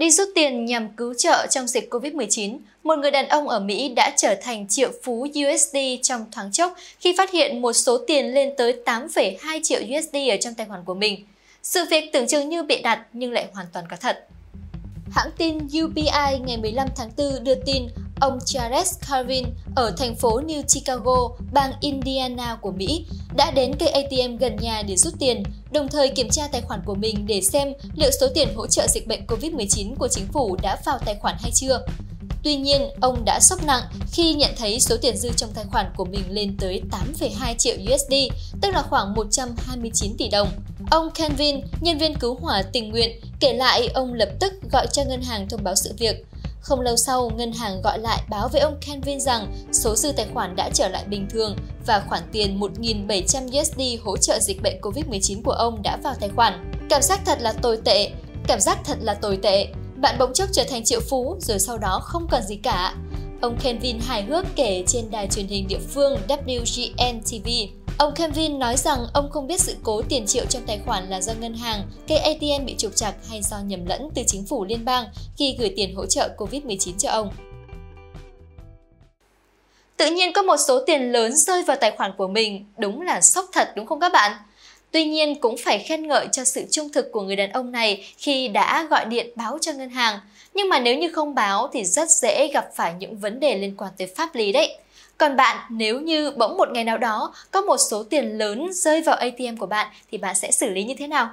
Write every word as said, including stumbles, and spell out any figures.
Đi rút tiền nhằm cứu trợ trong dịch Covid mười chín, một người đàn ông ở Mỹ đã trở thành triệu phú u ét đê trong thoáng chốc khi phát hiện một số tiền lên tới tám phẩy hai triệu u ét đê ở trong tài khoản của mình. Sự việc tưởng chừng như bịa đặt nhưng lại hoàn toàn có thật. Hãng tin u pi ai ngày mười lăm tháng tư đưa tin ông Charles Carvin ở thành phố New Chicago, bang Indiana của Mỹ đã đến cây a tê em gần nhà để rút tiền, đồng thời kiểm tra tài khoản của mình để xem liệu số tiền hỗ trợ dịch bệnh Covid mười chín của chính phủ đã vào tài khoản hay chưa. Tuy nhiên, ông đã sốc nặng khi nhận thấy số tiền dư trong tài khoản của mình lên tới tám phẩy hai triệu u ét đê, tức là khoảng một trăm hai mươi chín tỷ đồng. Ông Kenvin, nhân viên cứu hỏa tình nguyện, kể lại ông lập tức gọi cho ngân hàng thông báo sự việc. Không lâu sau, ngân hàng gọi lại báo với ông Kenvin rằng số dư tài khoản đã trở lại bình thường và khoản tiền một nghìn bảy trăm u ét đê hỗ trợ dịch bệnh Covid mười chín của ông đã vào tài khoản. Cảm giác thật là tồi tệ, cảm giác thật là tồi tệ. Bạn bỗng chốc trở thành triệu phú rồi sau đó không còn gì cả. Ông Kenvin hài hước kể trên đài truyền hình địa phương W G N T V. Ông Kenvin nói rằng ông không biết sự cố tiền triệu trong tài khoản là do ngân hàng, cây a tê em bị trục trặc hay do nhầm lẫn từ chính phủ liên bang khi gửi tiền hỗ trợ Covid mười chín cho ông. Tự nhiên có một số tiền lớn rơi vào tài khoản của mình, đúng là sốc thật đúng không các bạn? Tuy nhiên cũng phải khen ngợi cho sự trung thực của người đàn ông này khi đã gọi điện báo cho ngân hàng. Nhưng mà nếu như không báo thì rất dễ gặp phải những vấn đề liên quan tới pháp lý đấy. Còn bạn, nếu như bỗng một ngày nào đó có một số tiền lớn rơi vào a tê em của bạn thì bạn sẽ xử lý như thế nào?